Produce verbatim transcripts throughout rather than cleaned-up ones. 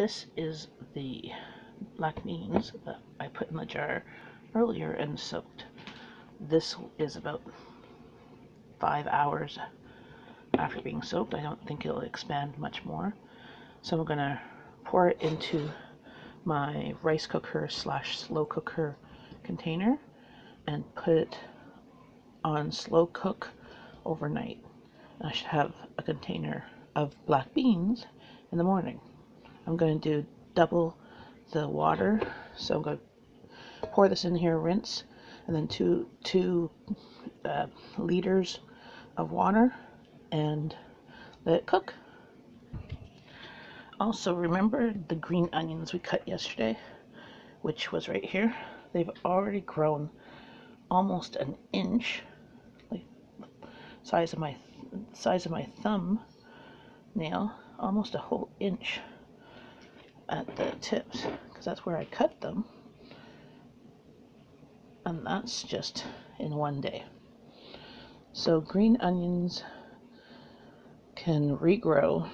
This is the lacnines that I put in the jar earlier and soaked. This is about five hours after being soaked. I don't think it'll expand much more. So I'm going to pour it into my rice cooker slash slow cooker container and put it on slow cook overnight. I should have a container of black beans in the morning. I'm going to do double the water, so I'm going to pour this in here, rinse, and then two two uh, liters of water and let it cook. Also, remember the green onions we cut yesterday, which was right here. They've already grown almost an inch, like size of my size of my thumb nail, almost a whole inch at the tips, because that's where I cut them, and that's just in one day. So green onions can regrow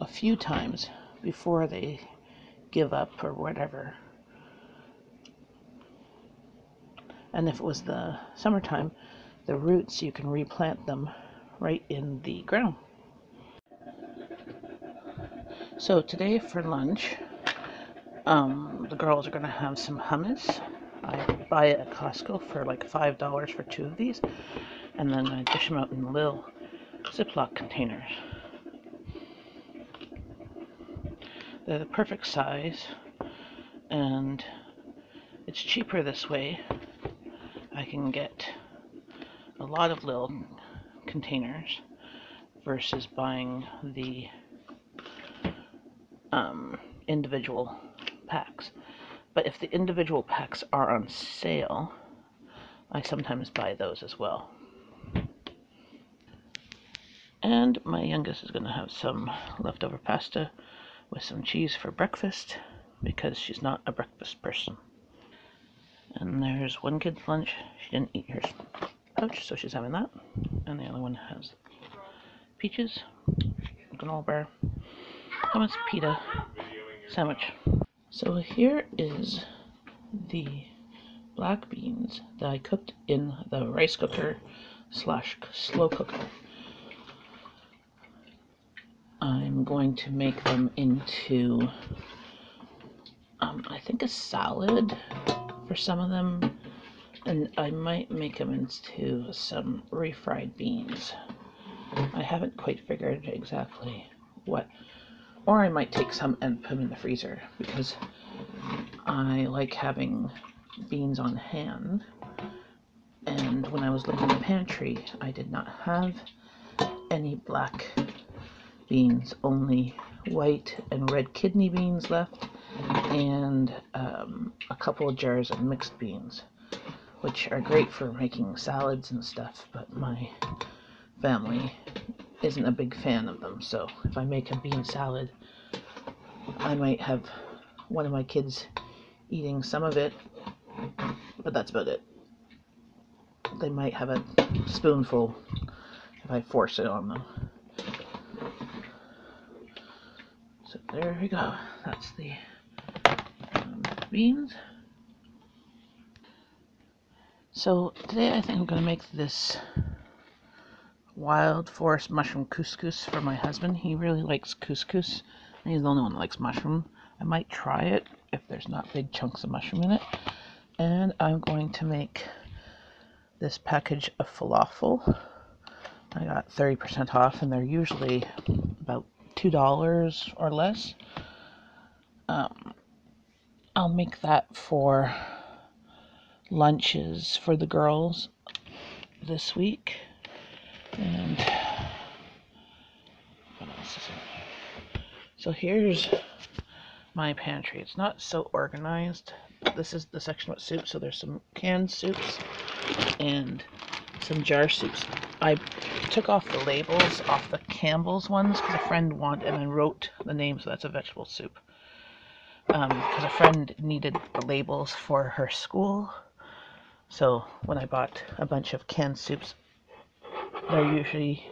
a few times before they give up or whatever. And if it was the summertime, the roots, you can replant them right in the ground. So today for lunch, um, the girls are going to have some hummus. I buy it at Costco for like five dollars for two of these, and then I dish them out in little Ziploc containers. They're the perfect size, and it's cheaper this way. I can get a lot of little containers versus buying the Um, individual packs. But if the individual packs are on sale, I sometimes buy those as well. And my youngest is going to have some leftover pasta with some cheese for breakfast, because she's not a breakfast person. And there's one kid's lunch. She didn't eat her pouch, so she's having that. And the other one has peaches, granola bar, hummus, pita, sandwich. So here is the black beans that I cooked in the rice cooker slash slow cooker. I'm going to make them into, um, I think, a salad for some of them, and I might make them into some refried beans. I haven't quite figured exactly what. Or I might take some and put them in the freezer, because I like having beans on hand. And when I was looking in the pantry, I did not have any black beans, only white and red kidney beans left, and um, a couple of jars of mixed beans, which are great for making salads and stuff, but my family isn't a big fan of them. So if I make a bean salad, I might have one of my kids eating some of it, but that's about it. They might have a spoonful if I force it on them. So there we go. That's the um, beans. So today I think I'm going to make this wild forest mushroom couscous for my husband. He really likes couscous, and he's the only one that likes mushroom. I might try it if there's not big chunks of mushroom in it. And I'm going to make this package of falafel. I got thirty percent off, and they're usually about two dollars or less. Um, I'll make that for lunches for the girls this week. And what else is in here? So here's my pantry. It's not so organized. This is the section with soup, so there's some canned soups and some jar soups. I took off the labels off the Campbell's ones because a friend wanted, and I wrote the name, so that's a vegetable soup. Um, because a friend needed the labels for her school. So when I bought a bunch of canned soups, they're usually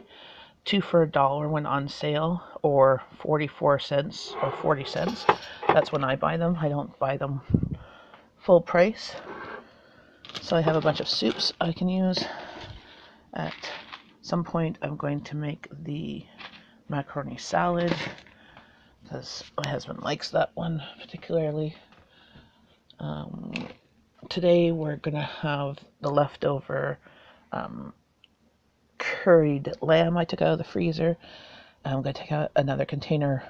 two for a dollar when on sale, or forty-four cents or forty cents. That's when I buy them. I don't buy them full price. So I have a bunch of soups I can use. At some point I'm going to make the macaroni salad, because my husband likes that one particularly. Um, today we're gonna have the leftover um, curried lamb I took out of the freezer. I'm gonna take out another container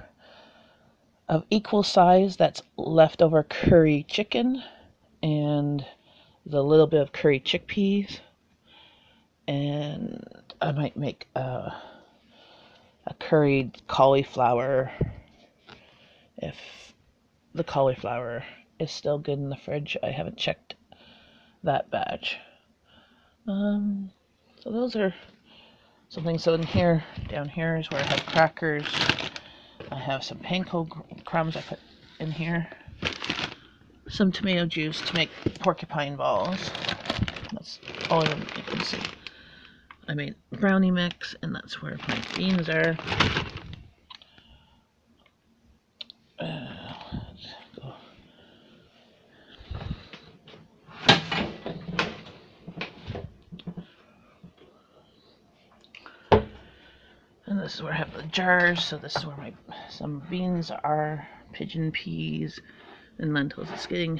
of equal size that's leftover curry chicken, and the little bit of curry chickpeas, and I might make a, a curried cauliflower if the cauliflower is still good in the fridge. I haven't checked that batch. Um, so those are some things. So in here, down here is where I have crackers. I have some panko crumbs I put in here. Some tomato juice to make porcupine balls. That's all of them you can see. I made brownie mix, and that's where my beans are. Uh, let's go. And this is where I have the jars. So this is where my some beans are, pigeon peas, and lentils. It's getting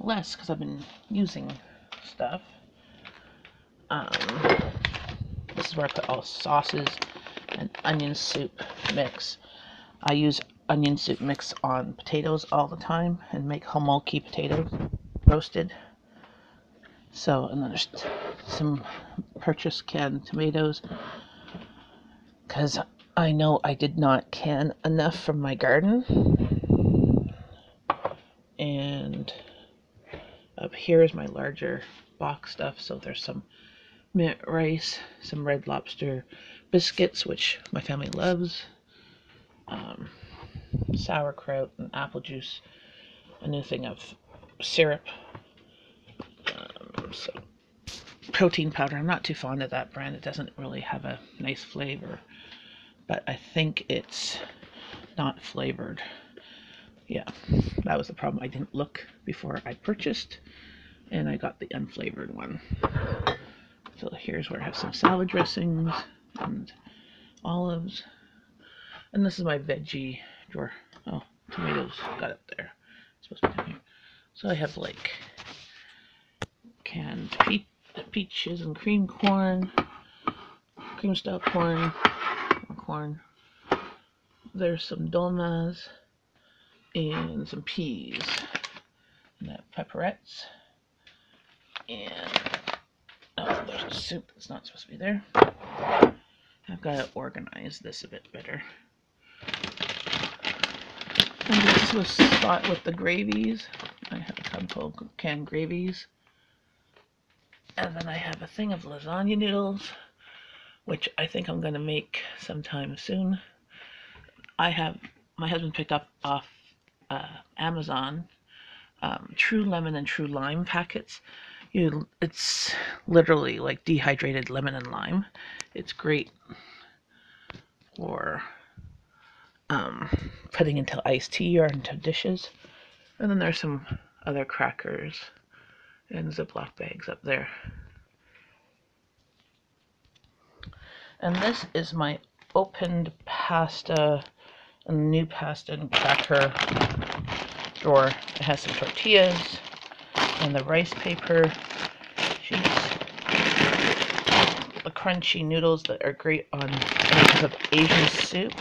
less because I've been using stuff. Um, this is where I put all sauces and onion soup mix. I use onion soup mix on potatoes all the time and make homolki potatoes roasted. So, and then there's some purchased canned tomatoes, because I know I did not can enough from my garden. And up here is my larger box stuff. So there's some mint rice, some Red Lobster biscuits, which my family loves, um, sauerkraut and apple juice, a new thing of syrup, um, so protein powder. I'm not too fond of that brand. It doesn't really have a nice flavor, but I think it's not flavored. Yeah, that was the problem. I didn't look before I purchased, and I got the unflavored one. So here's where I have some salad dressings and olives. And this is my veggie drawer. Oh, tomatoes got up there. It's supposed to be down here. So I have like canned pe peaches and cream corn, cream style corn, corn. There's some dolmas and some peas, and I have pepperettes, and oh, there's a soup that's not supposed to be there. I've got to organize this a bit better. And this was a spot with the gravies. I have a couple canned gravies. And then I have a thing of lasagna noodles, which I think I'm going to make sometime soon. I have, my husband picked up off uh, Amazon um, True Lemon and True Lime packets. You, it's literally like dehydrated lemon and lime. It's great for um, putting into iced tea or into dishes. And then there's some other crackers and Ziploc bags up there. And this is my opened pasta, and new pasta and cracker drawer. It has some tortillas and the rice paper sheets, the crunchy noodles that are great on pieces of Asian soup,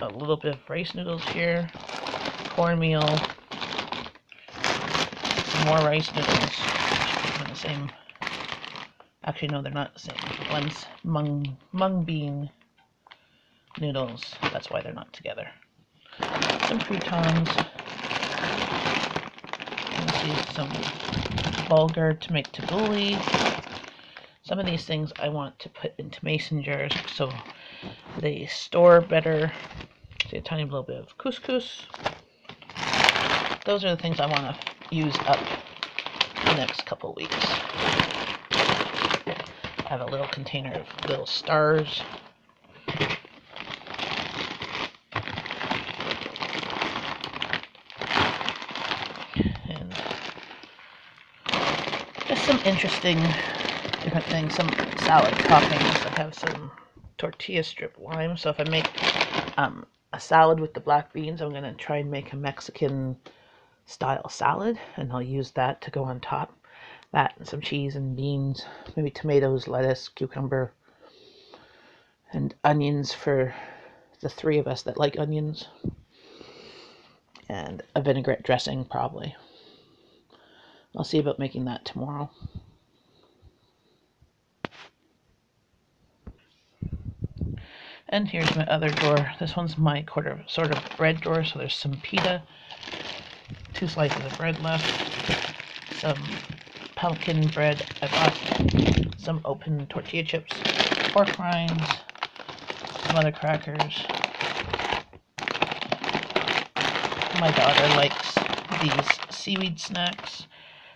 a little bit of rice noodles here, cornmeal, some more rice noodles, the same, actually no, they're not the same, one's mung, mung bean noodles, that's why they're not together, some croutons, some bulgur to make tabbouleh. Some of these things I want to put into mason jars so they store better. See, a tiny little bit of couscous. Those are the things I want to use up the next couple weeks. have a little container of little stars. And just some interesting different things, some salad toppings. I have some tortilla strip lime, so if I make um, a salad with the black beans, I'm going to try and make a Mexican style salad, and I'll use that to go on top. That and some cheese and beans, maybe tomatoes, lettuce, cucumber, and onions for the three of us that like onions, and a vinaigrette dressing probably. I'll see about making that tomorrow. And here's my other drawer. This one's my quarter sort of bread drawer, so there's some pita, two slices of bread left, some pumpkin bread. I bought some open tortilla chips, pork rinds, some other crackers. My daughter likes these seaweed snacks.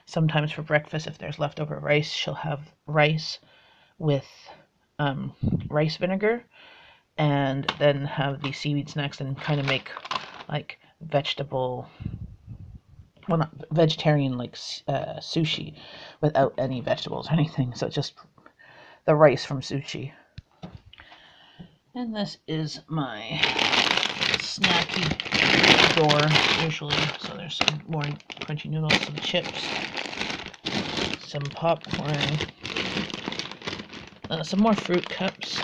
Sometimes for breakfast, if there's leftover rice, she'll have rice with um, rice vinegar, and then have the seaweed snacks and kind of make like vegetable, well, not vegetarian, like uh, sushi without any vegetables or anything. So it's just the rice from sushi. And this is my snacky drawer usually. So there's some more crunchy noodles, some chips, some popcorn, uh, some more fruit cups.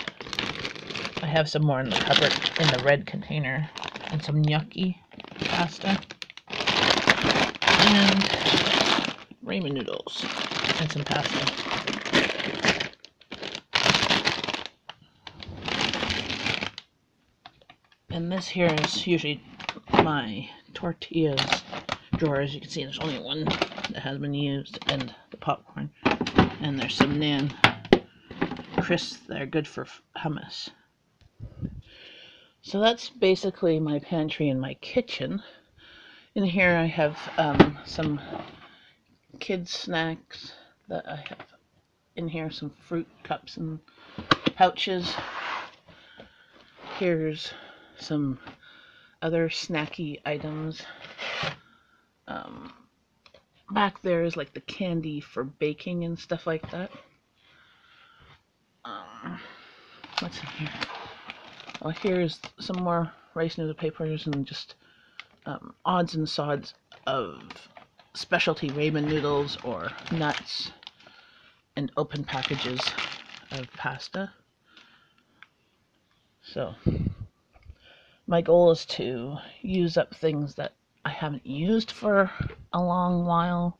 I have some more in the cupboard in the red container, and some gnocchi pasta. And ramen noodles and some pasta. And this here is usually my tortillas drawer. As you can see, there's only one that has been used, and the popcorn. And there's some Nan crisps that are good for hummus. So that's basically my pantry and my kitchen. In here I have um, some kids' snacks that I have in here, some fruit cups and pouches. Here's some other snacky items. Um, back there is like the candy for baking and stuff like that. Um, what's in here? Oh, here's some more rice noodle papers and just Um, odds and sods of specialty ramen noodles or nuts, and open packages of pasta. So my goal is to use up things that I haven't used for a long while.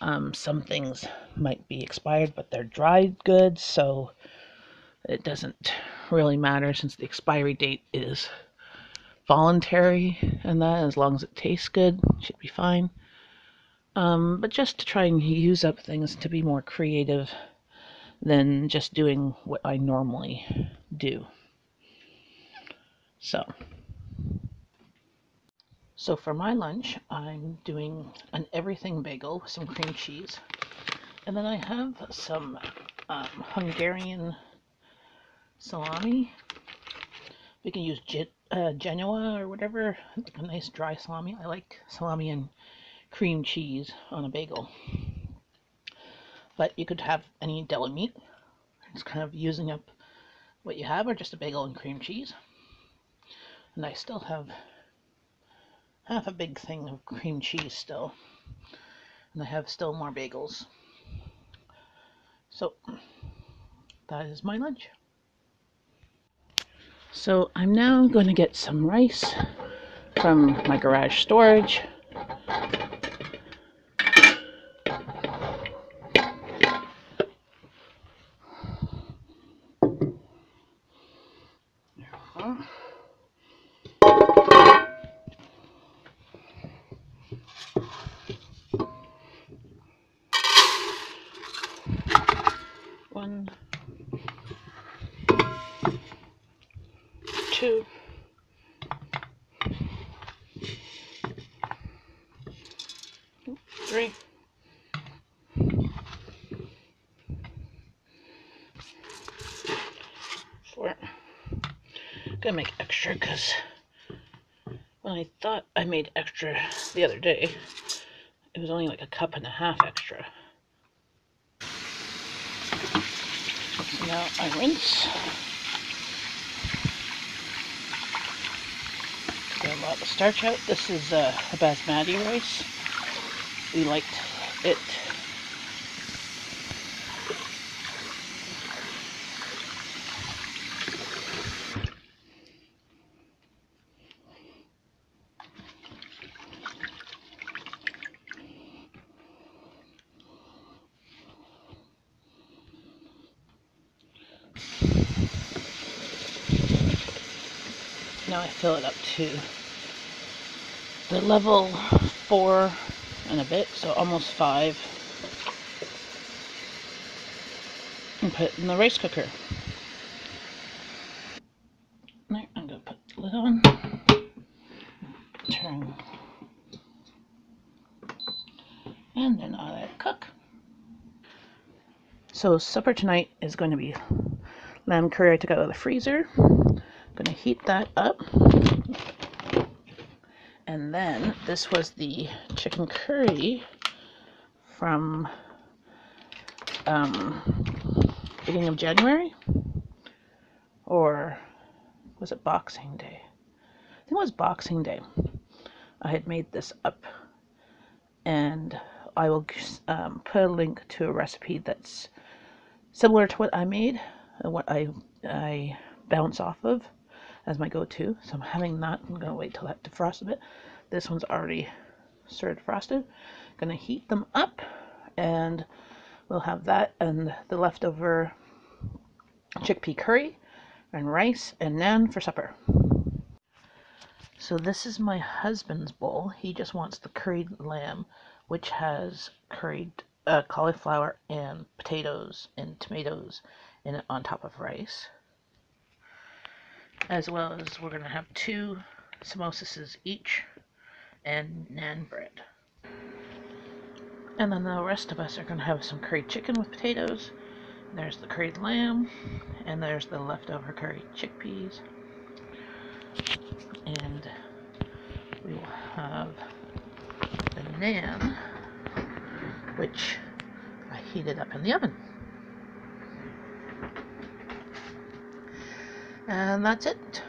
Um, some things might be expired, but they're dried goods, so it doesn't really matter since the expiry date is voluntary, and that, as long as it tastes good, should be fine. Um, but just to try and use up things, to be more creative than just doing what I normally do. So, so for my lunch, I'm doing an everything bagel with some cream cheese, and then I have some um, Hungarian salami. We can use jit. Uh, Genoa or whatever, a nice dry salami. I like salami and cream cheese on a bagel, but you could have any deli meat. It's kind of using up what you have, or just a bagel and cream cheese. And I still have half a big thing of cream cheese still, and I have still more bagels. So that is my lunch. So I'm now going to get some rice from my garage storage. One. Two, three, gonna make extra because when I thought I made extra the other day, it was only like a cup and a half extra. So now I rinse. Get a lot of the starch out. This is uh, a basmati rice. We liked it. Now I fill it up to the level four and a bit, so almost five, and put it in the rice cooker. There, I'm gonna put the lid on. Turn, and then I'll let it cook. So supper tonight is going to be lamb curry I took out of the freezer. I'm going to heat that up, and then this was the chicken curry from um, beginning of January, or was it Boxing Day? I think it was Boxing Day. I had made this up, and I will um, put a link to a recipe that's similar to what I made and what I, I bounce off of as my go-to. So I'm having that. I'm gonna wait till that defrosts a bit. This one's already sort of defrosted. Gonna heat them up, and we'll have that and the leftover chickpea curry and rice and naan for supper. So this is my husband's bowl. He just wants the curried lamb, which has curried uh, cauliflower and potatoes and tomatoes in it on top of rice. As well as we're going to have two samosas each and naan bread. And then the rest of us are going to have some curried chicken with potatoes. There's the curried lamb, and there's the leftover curried chickpeas. And we will have the naan, which I heated up in the oven. And that's it.